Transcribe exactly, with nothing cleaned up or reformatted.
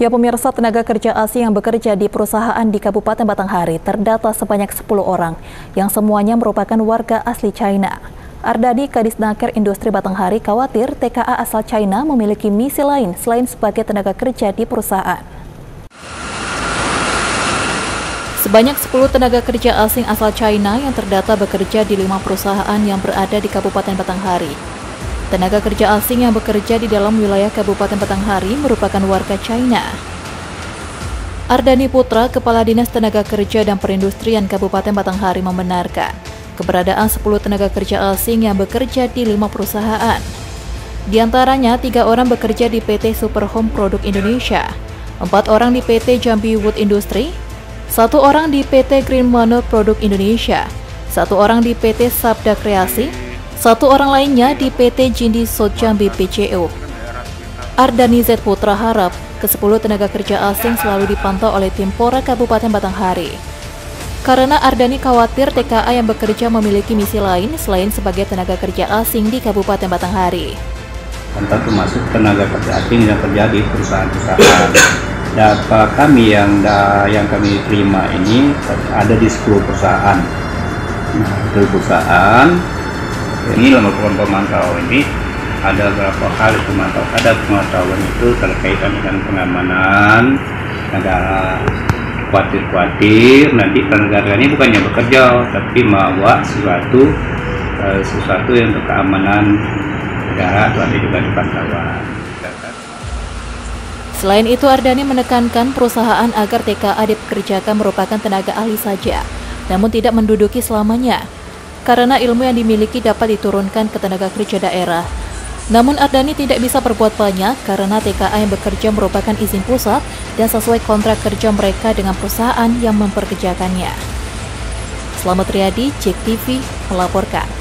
Ya pemirsa, tenaga kerja asing yang bekerja di perusahaan di Kabupaten Batanghari terdata sebanyak sepuluh orang yang semuanya merupakan warga asli China. Ardadi Kadisnaker Industri Batanghari khawatir T K A asal China memiliki misi lain selain sebagai tenaga kerja di perusahaan. Sebanyak sepuluh tenaga kerja asing asal China yang terdata bekerja di lima perusahaan yang berada di Kabupaten Batanghari. Tenaga kerja asing yang bekerja di dalam wilayah Kabupaten Batanghari merupakan warga China. Ardani Putra, Kepala Dinas Tenaga Kerja dan Perindustrian Kabupaten Batanghari membenarkan keberadaan sepuluh tenaga kerja asing yang bekerja di lima perusahaan. Di antaranya, tiga orang bekerja di P T Super Home Produk Indonesia, empat orang di P T Jambi Wood Industry, satu orang di P T Green Manor Produk Indonesia, satu orang di P T Sabda Kreasi, satu orang lainnya di P T Jindi Socham B P C O. Ardani Z. Putra harap kesepuluh tenaga kerja asing selalu dipantau oleh tim Pora Kabupaten Batanghari. Karena Ardani khawatir T K A yang bekerja memiliki misi lain selain sebagai tenaga kerja asing di Kabupaten Batanghari. Tentang termasuk tenaga kerja asing yang kerja di perusahaan-perusahaan. Data kami yang yang kami terima ini ada di sepuluh perusahaan. Nah, sepuluh perusahaan. Ini lembaga pemantau ini ada berapa kali pemantau, ada pemantauan itu terkaitan dengan pengamanan, ada khawatir-khawatir nanti tenaga ini bukannya bekerja tapi membawa sesuatu uh, sesuatu yang untuk keamanan negara atau juga dipantauan. Selain itu, Ardani menekankan perusahaan agar T K A dipekerjakan merupakan tenaga ahli saja, namun tidak menduduki selamanya. Karena ilmu yang dimiliki dapat diturunkan ke tenaga kerja daerah. Namun Ardani tidak bisa berbuat banyak karena T K A yang bekerja merupakan izin pusat dan sesuai kontrak kerja mereka dengan perusahaan yang memperkerjakannya. Selamat Riyadi, Jek T V melaporkan.